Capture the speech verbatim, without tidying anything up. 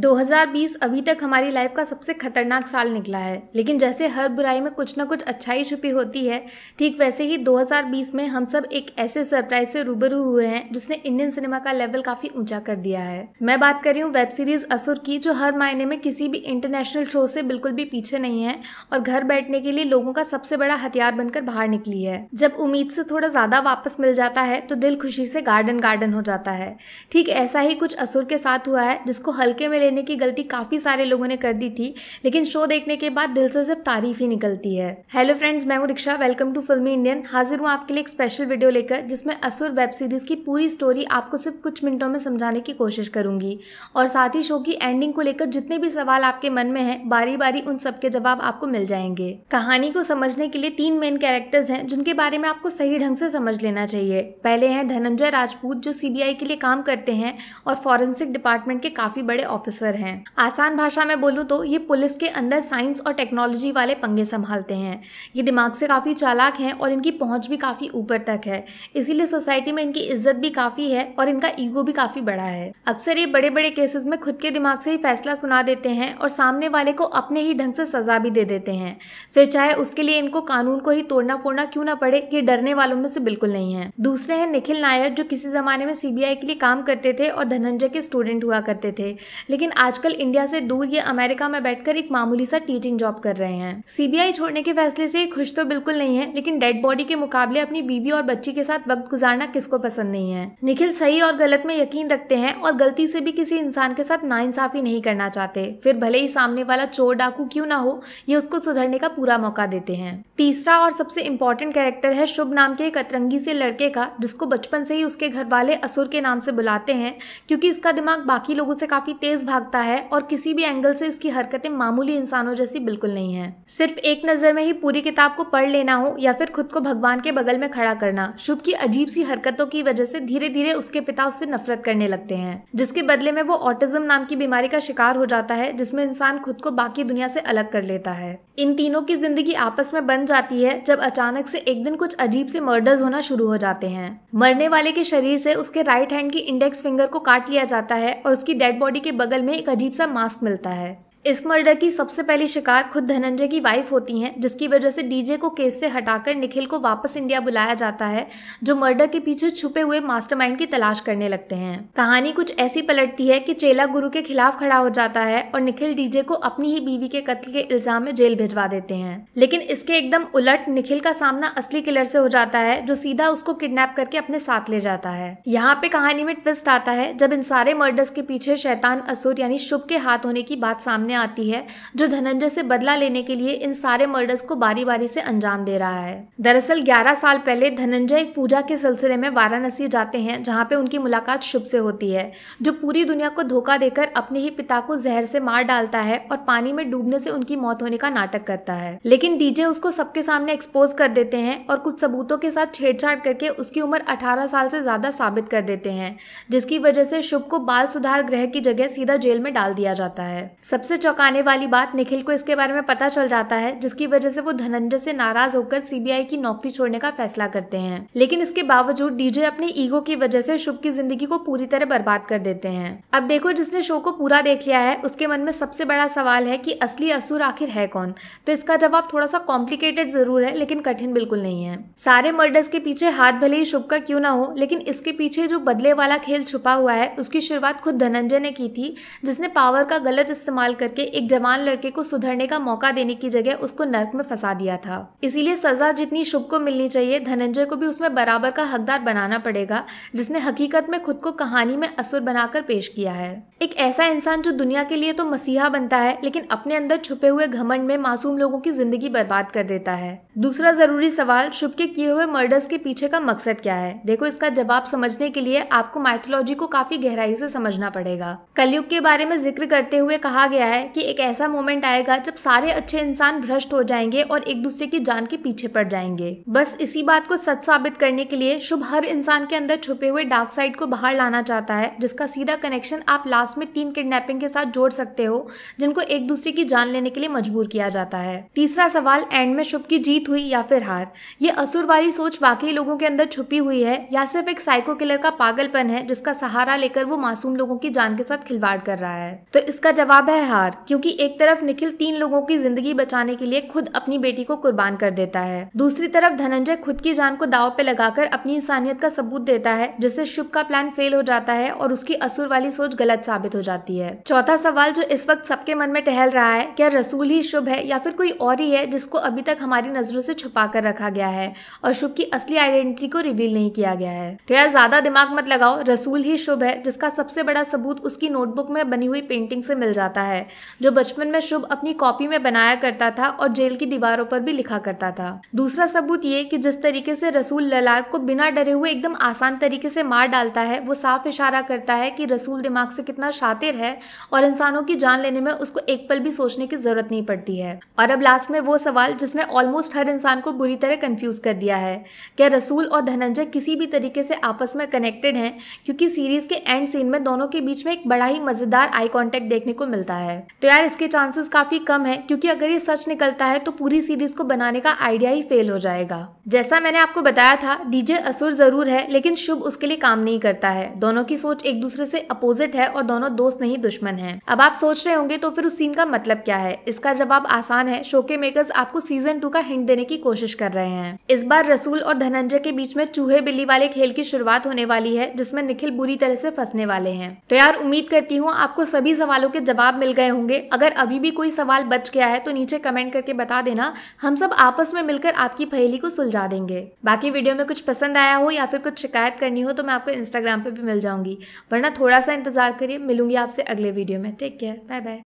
दो हज़ार बीस अभी तक हमारी लाइफ का सबसे खतरनाक साल निकला है, लेकिन जैसे हर बुराई में कुछ ना कुछ अच्छाई छुपी होती है, ठीक वैसे ही दो हज़ार बीस में हम सब एक ऐसे सरप्राइज से रूबरू हुए हैं जिसने इंडियन सिनेमा का लेवल काफ़ी ऊंचा कर दिया है। मैं बात कर रही हूँ वेब सीरीज़ असुर की, जो हर मायने में किसी भी इंटरनेशनल शो से बिल्कुल भी पीछे नहीं है और घर बैठने के लिए लोगों का सबसे बड़ा हथियार बनकर बाहर निकली है। जब उम्मीद से थोड़ा ज़्यादा वापस मिल जाता है तो दिल खुशी से गार्डन गार्डन हो जाता है। ठीक ऐसा ही कुछ असुर के साथ हुआ है, जिसको हल्के में लेने की गलती काफी सारे लोगों ने कर दी थी, लेकिन शो देखने के बाद दिल से सिर्फ तारीफ ही निकलती है। हेलो फ्रेंड्स, मैं हूं दीक्षा, वेलकम टू फिल्मी इंडियन। हाजिर हूं आपके लिए एक स्पेशल वीडियो लेकर, जिसमें असुर वेब सीरीज की पूरी स्टोरी आपको सिर्फ कुछ मिनटों में समझाने की कोशिश करूंगी और साथ ही शो की एंडिंग को लेकर जितने भी सवाल आपके मन में है, बारी बारी उन सबके जवाब आपको मिल जाएंगे। कहानी को समझने के लिए तीन मेन कैरेक्टर्स हैं जिनके बारे में आपको सही ढंग से समझ लेना चाहिए। पहले हैं धनंजय राजपूत, जो सीबीआई के लिए काम करते हैं और फॉरेंसिक डिपार्टमेंट के काफी बड़े ऑफिसर हैं। आसान भाषा में बोलूं तो ये पुलिस के अंदर साइंस और टेक्नोलॉजी वाले पंगे संभालते हैं। ये दिमाग से काफ़ी चालाक हैं और इनकी पहुंच भी काफ़ी ऊपर तक है, इसीलिए सोसाइटी में इनकी इज्जत भी काफ़ी है और इनका ईगो भी काफ़ी बड़ा है। अक्सर ये बड़े बड़े केसेस में खुद के दिमाग से ही फैसला सुना देते हैं और सामने वाले को अपने ही ढंग से सजा भी दे देते हैं, फिर चाहे उसके लिए इनको कानून को ही तोड़ना फोड़ना क्यों ना पड़े। ये डरने वालों में से बिल्कुल नहीं है। दूसरे हैं निखिल नायर, जो किसी जमाने में सीबीआई के लिए काम करते थे और धनंजय के स्टूडेंट हुआ करते थे, लेकिन आजकल इंडिया से दूर ये अमेरिका में बैठकर एक मामूली सा टीचिंग जॉब कर रहे हैं। सीबीआई छोड़ने के फैसले से खुश तो बिल्कुल नहीं है, लेकिन डेड बॉडी के मुकाबले अपनी बीवी और बच्ची के साथ वक्त गुजारना किसको पसंद नहीं है। निखिल सही और गलत में यकीन रखते हैं और गलती से भी किसी इंसान के साथ नाइंसाफी नहीं करना चाहते, फिर भले ही सामने वाला चोर डाकू क्यों ना हो, ये उसको सुधरने का पूरा मौका देते हैं। तीसरा और सबसे इम्पोर्टेंट कैरेक्टर है शुभ नाम के एक अतरंगी से लड़के का, जिसको बचपन से ही उसके घर वाले असुर के नाम से बुलाते हैं, क्योंकि इसका दिमाग बाकी लोगों से काफी तेज भागता है और किसी भी एंगल से इसकी हरकतें मामूली इंसानों जैसी बिल्कुल नहीं है। सिर्फ एक नजर में ही पूरी किताब को पढ़ लेना हो या फिर खुद को भगवान के बगल में खड़ा करना, शुभ की अजीब सी हरकतों की वजह से धीरे धीरे उसके पिता उससे नफरत करने लगते हैं, जिसके बदले में वो ऑटिज्म नाम की बीमारी का शिकार हो जाता है, जिसमें इंसान खुद को बाकी दुनिया से अलग कर लेता है। इन तीनों की जिंदगी आपस में बन जाती है जब अचानक से एक दिन कुछ अजीब से मर्डर्स होना शुरू हो जाते हैं। मरने वाले के शरीर से उसके राइट हैंड की इंडेक्स फिंगर को काट लिया जाता है और उसकी डेड बॉडी के बगल में एक अजीब सा मास्क मिलता है। इस मर्डर की सबसे पहली शिकार खुद धनंजय की वाइफ होती हैं, जिसकी वजह से डीजे को केस से हटाकर निखिल को वापस इंडिया बुलाया जाता है, जो मर्डर के पीछे छुपे हुए मास्टरमाइंड की तलाश करने लगते हैं। कहानी कुछ ऐसी पलटती है कि चेला गुरु के खिलाफ खड़ा हो जाता है और निखिल डीजे को अपनी ही बीवी के कत्ल के इल्जाम में जेल भिजवा देते हैं, लेकिन इसके एकदम उलट निखिल का सामना असली किलर से हो जाता है, जो सीधा उसको किडनैप करके अपने साथ ले जाता है। यहाँ पे कहानी में ट्विस्ट आता है, जब इन सारे मर्डर्स के पीछे शैतान असुर यानी शुभ के हाथ होने की बात सामने आती है, जो धनंजय से बदला लेने के लिए इन सारे मर्डर्स को बारी बारी से अंजाम दे रहा है। दरअसल ग्यारह साल पहले धनंजय एक पूजा के सिलसिले में वाराणसी जाते हैं, जहां पे उनकी मुलाकात शुभ से होती है, जो पूरी दुनिया को धोखा देकर अपने ही पिता को जहर से मार डालता है और पानी में डूबने से उनकी मौत होने का नाटक करता है, लेकिन डीजे उसको सबके सामने एक्सपोज कर देते हैं और कुछ सबूतों के साथ छेड़छाड़ करके उसकी उम्र अठारह साल से ज्यादा साबित कर देते हैं, जिसकी वजह से शुभ को बाल सुधार गृह की जगह सीधा जेल में डाल दिया जाता है। सबसे चौंकाने वाली बात, निखिल को इसके बारे में पता चल जाता है, जिसकी वजह से वो धनंजय से नाराज होकर सीबीआई की नौकरी छोड़ने का फैसला करते हैं, लेकिन इसके बावजूद डीजे अपने ईगो की वजह से शुभ की जिंदगी को पूरी तरह बर्बाद कर देते हैं। अब देखो, जिसने शो को पूरा देख लिया है उसके मन में सबसे बड़ा सवाल है कि असली असुर आखिर है कौन, तो इसका जवाब थोड़ा सा कॉम्प्लिकेटेड जरूर है, लेकिन कठिन बिल्कुल नहीं है। सारे मर्डर्स के पीछे हाथ भले ही शुभ का क्यों ना हो, लेकिन इसके पीछे जो बदले वाला खेल छुपा हुआ है उसकी शुरुआत खुद धनंजय ने की थी, जिसने पावर का गलत इस्तेमाल करके एक जवान लड़के को सुधरने का मौका देने की जगह उसको नर्क में फंसा दिया था। इसीलिए सजा जितनी शुभ को मिलनी चाहिए, धनंजय को भी उसमें बराबर का हकदार बनाना पड़ेगा, जिसने हकीकत में खुद को कहानी में असुर बनाकर पेश किया है। एक ऐसा इंसान जो दुनिया के लिए तो मसीहा बनता है, लेकिन अपने अंदर छुपे हुए घमंड में मासूम लोगों की जिंदगी बर्बाद कर देता है। दूसरा जरूरी सवाल, शुभ के किए हुए मर्डर्स के पीछे का मकसद क्या है? देखो, इसका जवाब समझने के लिए आपको माइथोलॉजी को काफी गहराई से समझना पड़ेगा। कलयुग के बारे में जिक्र करते हुए कहा गया है है कि एक ऐसा मोमेंट आएगा जब सारे अच्छे इंसान भ्रष्ट हो जाएंगे और एक दूसरे की जान के पीछे पड़ जाएंगे। बस इसी बात को सच साबित करने के लिए शुभ हर इंसान के अंदर छुपे हुए डार्क साइड को बाहर लाना चाहता है, जिसका सीधा कनेक्शन आप लास्ट में तीन किडनैपिंग के साथ जोड़ सकते हो जिनको एक दूसरे की जान लेने के लिए मजबूर किया जाता है। तीसरा सवाल, एंड में शुभ की जीत हुई या फिर हार? ये असुर वाली सोच वाकई लोगों के अंदर छुपी हुई है या सिर्फ एक साइको किलर का पागलपन है जिसका सहारा लेकर वो मासूम लोगों की जान के साथ खिलवाड़ कर रहा है? तो इसका जवाब है हार, क्योंकि एक तरफ निखिल तीन लोगों की जिंदगी बचाने के लिए खुद अपनी बेटी को कुर्बान कर देता है, दूसरी तरफ धनंजय खुद की जान को दाव पे लगाकर अपनी इंसानियत का सबूत देता है, जिससे शुभ का प्लान फेल हो जाता है और उसकी असुर वाली सोच गलत साबित हो जाती है। चौथा सवाल जो इस वक्त सबके मन में टहल रहा है, क्या रसूल ही शुभ है या फिर कोई और ही है जिसको अभी तक हमारी नजरों से छुपा कर रखा गया है और शुभ की असली आइडेंटिटी को रिवील नहीं किया गया है? तो यार ज्यादा दिमाग मत लगाओ, रसूल ही शुभ है, जिसका सबसे बड़ा सबूत उसकी नोटबुक में बनी हुई पेंटिंग से मिल जाता है जो बचपन में शुभ अपनी कॉपी में बनाया करता था और जेल की दीवारों पर भी लिखा करता था। दूसरा सबूत ये कि जिस तरीके से रसूल ललार को बिना डरे हुए एकदम आसान तरीके से मार डालता है, वो साफ इशारा करता है कि रसूल दिमाग से कितना शातिर है और इंसानों की जान लेने में उसको एक पल भी सोचने की जरूरत नहीं पड़ती है। और अब लास्ट में वो सवाल जिसने ऑलमोस्ट हर इंसान को बुरी तरह कंफ्यूज कर दिया है, क्या रसूल और धनंजय किसी भी तरीके से आपस में कनेक्टेड हैं? क्योंकि सीरीज के एंड सीन में दोनों के बीच में एक बड़ा ही मजेदार आई कांटेक्ट देखने को मिलता है। तो यार इसके चांसेस काफी कम है, क्योंकि अगर ये सच निकलता है तो पूरी सीरीज को बनाने का आइडिया ही फेल हो जाएगा। जैसा मैंने आपको बताया था, डीजे असुर जरूर है लेकिन शुभ उसके लिए काम नहीं करता है। दोनों की सोच एक दूसरे से अपोजिट है और दोनों दोस्त नहीं दुश्मन हैं। अब आप सोच रहे होंगे तो फिर उस सीन का मतलब क्या है? इसका जवाब आसान है, शो के मेकर्स आपको सीजन टू का हिंट देने की कोशिश कर रहे हैं। इस बार रसूल और धनंजय के बीच में चूहे बिल्ली वाले खेल की शुरुआत होने वाली है जिसमें निखिल बुरी तरह से फंसने वाले हैं। तो यार उम्मीद करती हूँ आपको सभी सवालों के जवाब मिल गए होंगे। अगर अभी भी कोई सवाल बच गया है तो नीचे कमेंट करके बता देना, हम सब आपस में मिलकर आपकी पहेली को सुलझा देंगे। बाकी वीडियो में कुछ पसंद आया हो या फिर कुछ शिकायत करनी हो तो मैं आपको इंस्टाग्राम पे भी मिल जाऊंगी, वरना थोड़ा सा इंतजार करिए। मिलूंगी आपसे अगले वीडियो में। Take care, bye bye.